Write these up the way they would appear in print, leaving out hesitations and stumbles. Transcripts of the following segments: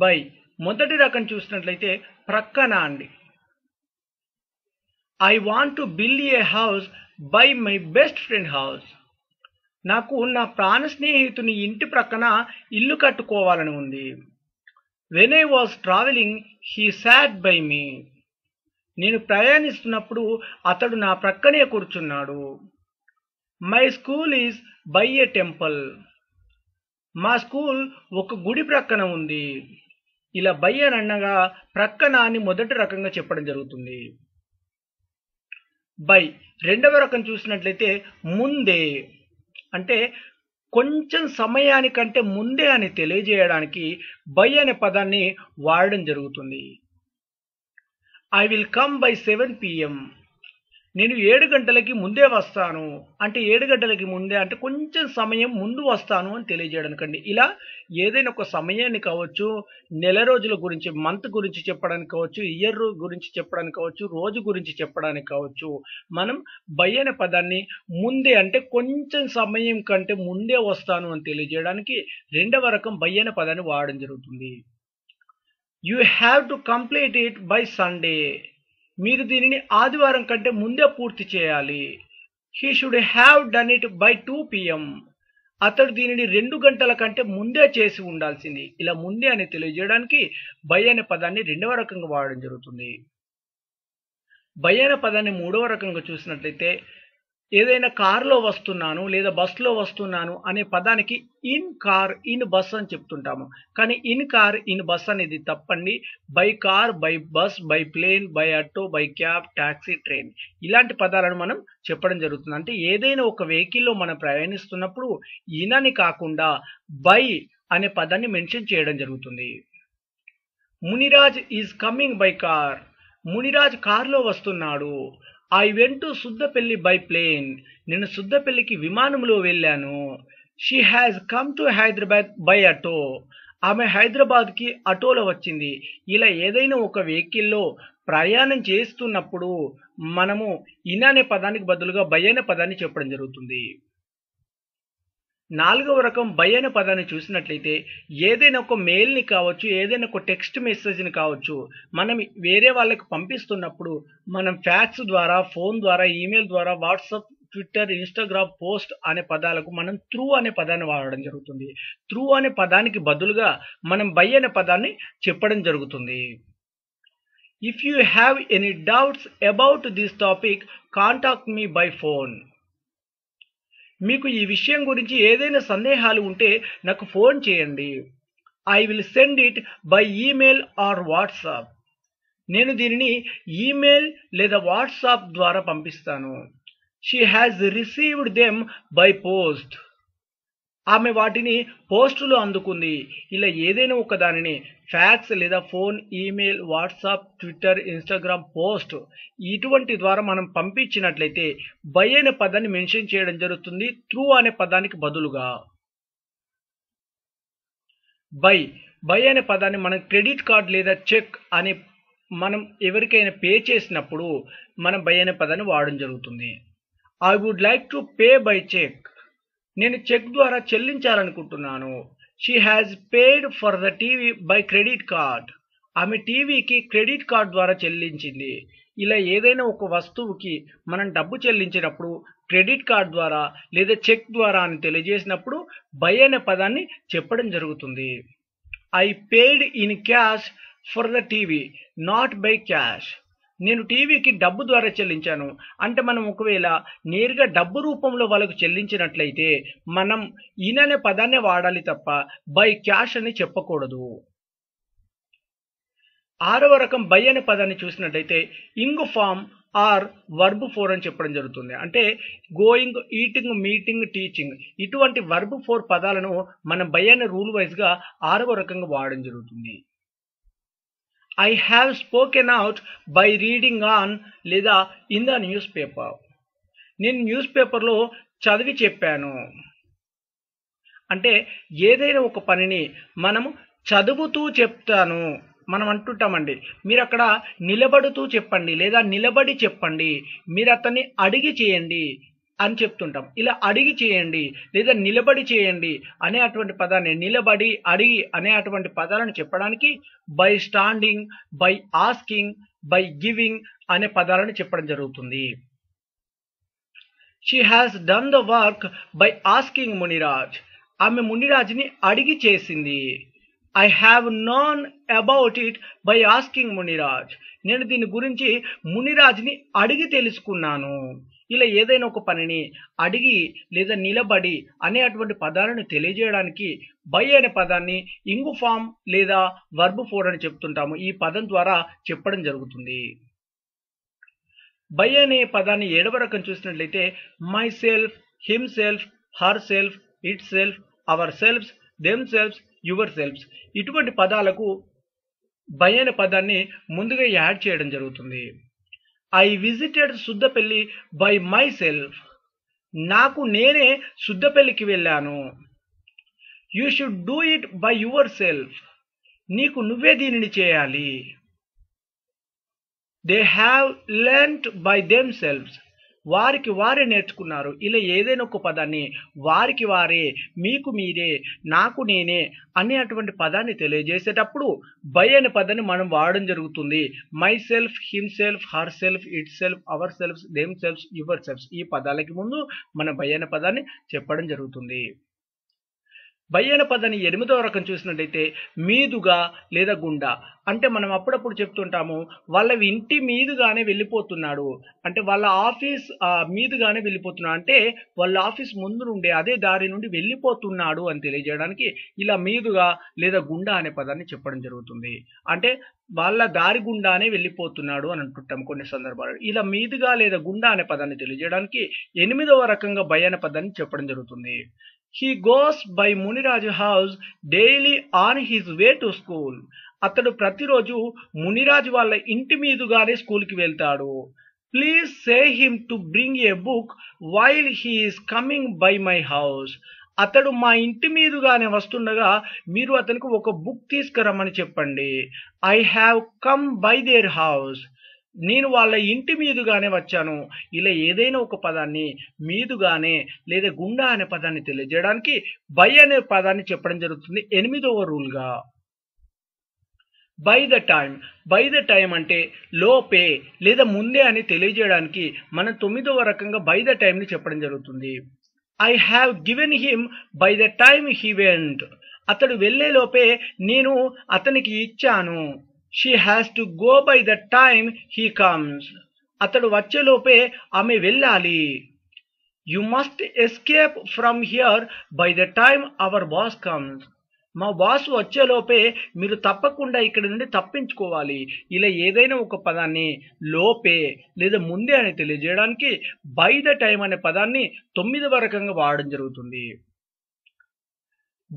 By. మొదటి రకం చూసినట్లయితే ప్రక్కన అండి. I want to build a house by my best friend house. నాకు నా ప్రాణ స్నేహితుని ఇంటి ప్రక్కన ఇల్లు కట్టుకోవాలని ఉంది. When I was travelling he sat by me. నేను ప్రయాణిస్తున్నప్పుడు అతడు నా ప్రక్కనే కూర్చున్నాడు. My school is by a temple. మా స్కూల్ ఒక గుడి ప్రక్కన ఉంది. ఇలా బై అని అనగా ప్రక్కన అని మొదటి రకంగా చెప్పడం జరుగుతుంది. బై. రెండవ రకం చూసినట్లయితే ముందే, అంటే కొంచెం సమయానికంటే ముందే అని తెలియజేయడానికి బై అనే పదాన్ని వాడడం జరుగుతుంది. I will come by 7 PM. నేను 7 గంటలకి ముందే వస్తాను అంటే 7 గంటలకి ముందే అంటే కొంచెం సమయం ముందు వస్తాను అని తెలియజేయడానికండి. ఇలా ఏదైనా ఒక సమయాన్ని కావచ్చు, నెల రోజుల గురించి, మంత్ గురించి చెప్పడానికి కావచ్చు, ఇయర్ గురించి చెప్పడానికి కావచ్చు, రోజు గురించి చెప్పడానికి కావచ్చు, మనం బై అనే పదాన్ని ముందే అంటే కొంచెం సమయం కంటే ముందే వస్తాను అని తెలియజేయడానికి రెండవ రకం బై అనే పదాన్ని వాడడం జరుగుతుంది. You have to complete it by Sunday. మీరు దీనిని ఆదివారం కంటే ముందే పూర్తి చేయాలి. He should have done it by 2 PM. అతడు దీనిని 2 గంటల కంటే ముందే చేసి ఉండాల్సింది. ఇలా ముందే అని తెలియజేయడానికి బై అనే పదాన్ని రెండవ రకంగా వాడడం జరుగుతుంది. బై అనే పదాన్ని మూడవ రకంగా చూసినట్లయితే ఏదైనా కారులో వస్తున్నాను లేదా బస్సులో వస్తున్నాను అనే పదానికి ఇన్ కార్ ఇన్ బస్ అని చెప్తుంటాము. కానీ ఇన్ కార్ ఇన్ బస్ అనేది తప్పండి. By car, by bus, by plane, by auto, by cab, taxi, train ఇలాంటి పదాలను మనం చెప్పడం జరుగుతుంది. అంటే ఏదైనా ఒక వెహికల్లో మనం ప్రయాణిస్తున్నప్పుడు ఇన్ అని కాకుండా బై అనే పదాన్ని మెన్షన్ చేయడం జరుగుతుంది. Muniraj is coming by car. Muniraj కారులో వస్తున్నాడు. I went to Suddapalli by plane. నేను సుద్దపల్లికి విమానంలో వెళ్ళాను. She has come to Hyderabad by auto. ఆమె హైదరాబాద్కి ఆటోలో వచ్చింది. ఇలా ఏదైనా ఒక వెహికల్లో ప్రయాణం చేస్తున్నప్పుడు మనము ఇన్ అనే పదానికి బదులుగా బై అనే పదాన్ని చెప్పడం జరుగుతుంది. నాలుగవ రకం బై అనే పదాన్ని చూసినట్లయితే ఏదైనా ఒక మెయిల్ని కావచ్చు, ఏదైనా ఒక టెక్స్ట్ మెసేజ్ని కావచ్చు మనం వేరే వాళ్ళకి పంపిస్తున్నప్పుడు మనం ఫ్యాక్స్ ద్వారా, ఫోన్ ద్వారా, ఈమెయిల్ ద్వారా, వాట్సాప్, ట్విట్టర్, ఇన్స్టాగ్రామ్ పోస్ట్ అనే పదాలకు మనం త్రూ అనే పదాన్ని వాడడం జరుగుతుంది. త్రూ అనే పదానికి బదులుగా మనం బై అనే పదాన్ని చెప్పడం జరుగుతుంది. If you have any doubts about this topic contact me by phone. మీకు ఈ విషయం గురించి ఏదైనా సందేహాలు ఉంటే నాకు ఫోన్ చేయండి. I will send it by email or WhatsApp. నేను దీనిని ఈమెయిల్ లేదా వాట్సాప్ ద్వారా పంపిస్తాను. She has received them by post. ఆమె వాటిని పోస్టులో అందుకుంది. ఇలా ఏదైనా ఒక దానిని ఫ్యాక్స్ లేదా phone, email, WhatsApp, Twitter, Instagram post ఇటువంటి ద్వారా మనం పంపించినట్లయితే బై అనే పదాన్ని మెన్షన్ చేయడం జరుగుతుంది త్రూ అనే పదానికి బదులుగా. బై బై అనే పదాన్ని మనం క్రెడిట్ కార్డ్ లేదా చెక్ అనే మనం ఎవరికైనా పే చేసినప్పుడు మనం బై అనే పదాన్ని వాడడం జరుగుతుంది. I would like to pay by cheque. నేను చెక్ ద్వారా చెల్లించాలనుకుంటున్నాను. She has paid for the TV by credit card. ఆమె టీవీకి క్రెడిట్ కార్డ్ ద్వారా చెల్లించింది. ఇలా ఏదైనా ఒక వస్తువుకి మనం డబ్బు చెల్లించినప్పుడు క్రెడిట్ కార్డ్ ద్వారా లేదా చెక్ ద్వారా అని తెలియజేసినప్పుడు బై అనే పదాన్ని చెప్పడం జరుగుతుంది. I paid in cash for the TV not by cash. నేను టీవీకి డబ్బు ద్వారా చెల్లించాను అంటే మనం ఒకవేళ నేరుగా డబ్బు రూపంలో వాళ్ళకు చెల్లించినట్లయితే మనం ఇన్ అనే పదాన్నే వాడాలి తప్ప బై క్యాష్ అని చెప్పకూడదు. ఆరవ రకం బై అనే పదాన్ని చూసినట్లయితే ing form or verb four అని చెప్పడం జరుగుతుంది. అంటే గోయింగ్, ఈటింగ్, మీటింగ్, టీచింగ్ ఇటువంటి వర్బ్ ఫోర్ పదాలను మనం బై అనే రూల్ వైజ్గా ఆరవ రకంగా వాడడం జరుగుతుంది. I have spoken out by reading on లేదా ఇన్ ద న్యూస్ పేపర్. నేను న్యూస్ పేపర్లో చదివి చెప్పాను. అంటే ఏదైనా ఒక పనిని మనము చదువుతూ చెప్తాను మనం అంటుంటామండి. మీరు అక్కడ నిలబడుతూ చెప్పండి లేదా నిలబడి చెప్పండి, మీరు అతన్ని అడిగి చేయండి అని చెప్తుంటాం. ఇలా అడిగి చేయండి లేదా నిలబడి చేయండి అనే అటువంటి పదాన్ని, నిలబడి, అడిగి అనే అటువంటి పదాలను చెప్పడానికి by standing, by asking, by giving అనే పదాలను చెప్పడం జరుగుతుంది. She has done the work by asking Muniraj. ఆమె మునిరాజ్ని అడిగి చేసింది. I have known about it by asking Muniraj. నేను దీని గురించి మునిరాజ్ని అడిగి తెలుసుకున్నాను. ఇలా ఏదైనా ఒక పనిని అడిగి లేదా నిలబడి అనే అటువంటి పదాలను తెలియజేయడానికి బై అనే పదాన్ని ఇంగు ఫామ్ లేదా వర్బ్ ఫోర్ అని చెప్తుంటాము. ఈ పదం ద్వారా చెప్పడం జరుగుతుంది. బై అనే పదాన్ని ఏడవ రకం చూసినట్లయితే myself, himself, herself, itself, ourselves, themselves, yourselves. ఇటువంటి పదాలకు బై అనే పదాన్ని ముందుగా యాడ్ చేయడం జరుగుతుంది. I visited Suddapalli by myself. నాకు నేనే సుద్దపల్లికి వెళ్ళాను. You should do it by yourself. నీకు నువ్వే దీనిని చేయాలి. They have learned by themselves. వారికి వారే నేర్చుకున్నారు. ఇలా ఏదైనా ఒక పదాన్ని వారికి వారే, మీకు మీరే, నాకు నేనే అనే అటువంటి పదాన్ని తెలియజేసేటప్పుడు బై అనే పదాన్ని మనం వాడడం జరుగుతుంది. Myself, himself, herself, itself, ourselves, themselves, yourselves ఈ పదాలకి ముందు మనం బై అనే పదాన్ని చెప్పడం జరుగుతుంది. బై అనే పదాన్ని ఎనిమిదవ రకం చూసినట్టయితే మీదుగా లేదా గుండా. అంటే మనం అప్పుడప్పుడు చెప్తుంటాము వాళ్ళ ఇంటి మీదుగానే వెళ్ళిపోతున్నాడు అంటే వాళ్ళ ఆఫీస్ మీదుగానే వెళ్ళిపోతున్నాడు అంటే వాళ్ళ ఆఫీస్ ముందు నుండి అదే దారి నుండి వెళ్ళిపోతున్నాడు అని తెలియజేయడానికి ఇలా మీదుగా లేదా గుండా అనే పదాన్ని చెప్పడం జరుగుతుంది. అంటే వాళ్ళ దారి గుండానే వెళ్ళిపోతున్నాడు అని అంటుంటాం కొన్ని సందర్భాలు. ఇలా మీదుగా లేదా గుండా అనే పదాన్ని తెలియజేయడానికి ఎనిమిదవ రకంగా బై అనే పదాన్ని చెప్పడం జరుగుతుంది. He goes by Muniraj house daily on his way to school. అతడు ప్రతిరోజు మునిరాజ్ వాళ్ళ ఇంటి మీదుగానే స్కూల్కి వెళ్తాడు. Please say him to bring a book while he is coming by my house. అతడు మా ఇంటి మీదుగానే వస్తుండగా మీరు అతనికి ఒక బుక్ తీసుకురమ్మని చెప్పండి. I have come by their house. నేను వాళ్ళ ఇంటి మీదుగానే వచ్చాను. ఇలా ఏదైనా ఒక పదాన్ని మీదుగానే లేదా గుండా అనే పదాన్ని తెలియజేయడానికి బై అనే పదాన్ని చెప్పడం జరుగుతుంది ఎనిమిదవ రూల్గా. By the time. By the time అంటే లోపే లేదా ముందే అని తెలియజేయడానికి మనం తొమ్మిదవ రకంగా బై ద టైంని చెప్పడం జరుగుతుంది. I have given him by the time he went. అతడు వెళ్లే లోపే నేను అతనికి ఇచ్చాను. She has to go by the time he comes. అతడు వచ్చేలోపే ఆమె వెళ్ళాలి. You must escape from here by the time our boss comes. మా బాస్ వచ్చేలోపే మీరు తప్పకుండా ఇక్కడ నుండి తప్పించుకోవాలి. ఇలా ఏదైనా ఒక పదాన్ని లోపే లేదా ముందే అని తెలియజేయడానికి బై ద టైం అనే పదాన్ని తొమ్మిదవ రకంగా వాడడం జరుగుతుంది.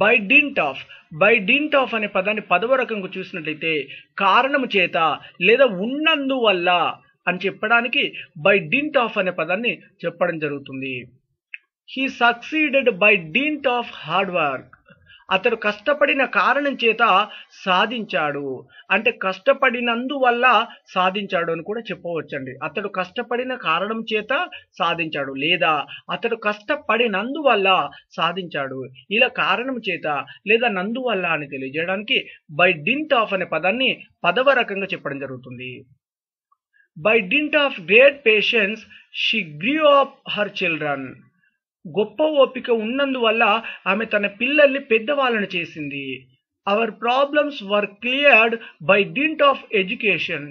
By dint of. By dint of అనే పదాన్ని పదవ రకంగా చూసినట్లయితే కారణము చేత లేదా ఉన్నందువల్ల అని చెప్పడానికి బై డింట్ ఆఫ్ అనే పదాన్ని చెప్పడం జరుగుతుంది. He succeeded by dint of hard work. అతడు కష్టపడిన కారణం చేత సాధించాడు. అంటే కష్టపడినందువల్ల సాధించాడు అని కూడా చెప్పవచ్చండి. అతడు కష్టపడిన కారణం చేత సాధించాడు లేదా అతడు కష్టపడినందువల్ల సాధించాడు. ఇలా కారణం చేత లేదా నందువల్ల అని తెలియజేయడానికి బై డింట్ ఆఫ్ అనే పదాన్ని పదవ రకంగా చెప్పడం జరుగుతుంది. By dint of great patience she grew up her children. గొప్ప ఓపిక ఉన్నందువల్ల ఆమె తన పిల్లల్ని పెద్దవాళ్ళని చేసింది. Our problems were cleared by dint of education.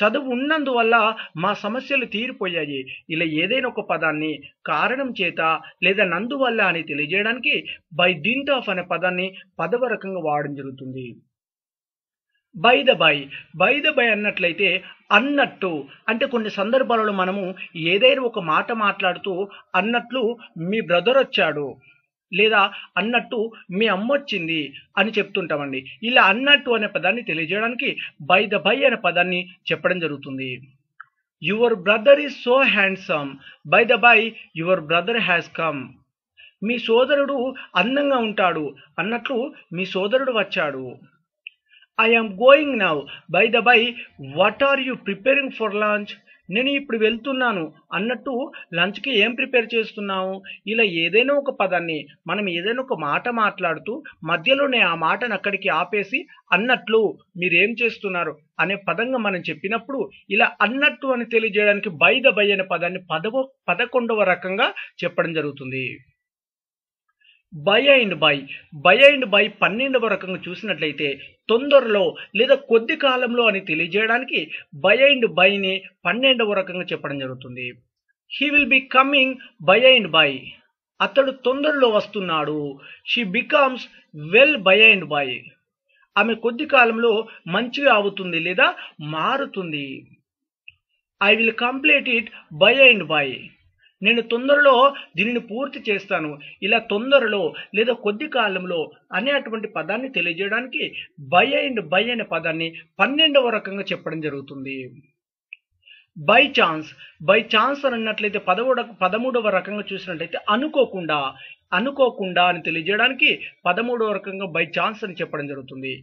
చదువు ఉన్నందువల్ల మా సమస్యలు తీరిపోయాయి. ఇలా ఏదైనా ఒక పదాన్ని కారణం చేత లేదా నందువల్ల అని తెలియజేయడానికి బై డింట్ ఆఫ్ అనే పదాన్ని పదవ రకంగా వాడడం జరుగుతుంది. By the by. By the by అన్నట్లయితే అన్నట్టు అంటే కొన్ని సందర్భాలలో మనము ఏదైనా ఒక మాట మాట్లాడుతూ అన్నట్లు మీ బ్రదర్ వచ్చాడు లేదా అన్నట్టు మీ అమ్మొచ్చింది అని చెప్తుంటామండి. ఇలా అన్నట్టు అనే పదాన్ని తెలియజేయడానికి బై ద బై అనే పదాన్ని చెప్పడం జరుగుతుంది. Your brother is so handsome by the by your brother has come. మీ సోదరుడు అందంగా ఉంటాడు అన్నట్లు మీ సోదరుడు వచ్చాడు. I am going now. By the by, what are you preparing for lunch? నేను ఇప్పుడు వెళ్తున్నాను అన్నట్టు లంచ్కి ఏం ప్రిపేర్ చేస్తున్నావు ఇలా ఏదైనా ఒక పదాన్ని మనం ఏదైనా ఒక మాట మాట్లాడుతూ మధ్యలోనే ఆ మాటను అక్కడికి ఆపేసి అన్నట్లు మీరేం చేస్తున్నారు అనే పదంగా మనం చెప్పినప్పుడు ఇలా అన్నట్టు అని తెలియజేయడానికి బై ద బై అనే పదాన్ని 11వ రకంగా చెప్పడం జరుగుతుంది. By and by. By and by 12వ రకంగా చూసినట్లయితే తొందరలో లేదా కొద్ది కాలంలో అని తెలియజేయడానికి బై అండ్ బైని 12వ రకంగా చెప్పడం జరుగుతుంది. He will be coming by and by. అతడు తొందరలో వస్తున్నాడు. She becomes well by and by. ఆమె కొద్ది కాలంలో మంచిగా అవుతుంది లేదా మారుతుంది. I will complete it by and by. నేను తొందరలో దీనిని పూర్తి చేస్తాను. ఇలా తొందరలో లేదా కొద్ది కాలంలో అనేటువంటి పదాన్ని తెలియజేయడానికి బై అండ్ బై అనే పదాన్ని 12వ రకంగా చెప్పడం జరుగుతుంది. By chance. బై ఛాన్స్ అని అన్నట్లయితే 13వ రకంగా చూసినట్లయితే అనుకోకుండా. అనుకోకుండా అని తెలియజేయడానికి 13వ రకంగా బై ఛాన్స్ అని చెప్పడం జరుగుతుంది.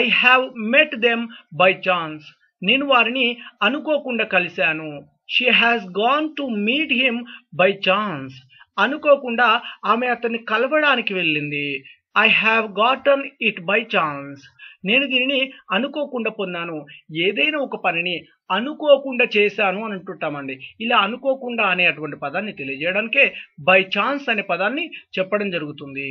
I have met them by chance. నేను వారిని అనుకోకుండా కలిశాను. She has gone to meet him by chance. అనుకోకుండా ఆమె అతన్ని కలవడానికి వెళ్ళింది. I have gotten it by chance. నేను దీనిని అనుకోకుండా పొందాను. ఏదైనా ఒక పనిని అనుకోకుండా చేశాను అని అంటుంటామండి. ఇలా అనుకోకుండా అనేటువంటి పదాన్ని తెలియజేయడానికే బై ఛాన్స్ అనే పదాన్ని చెప్పడం జరుగుతుంది.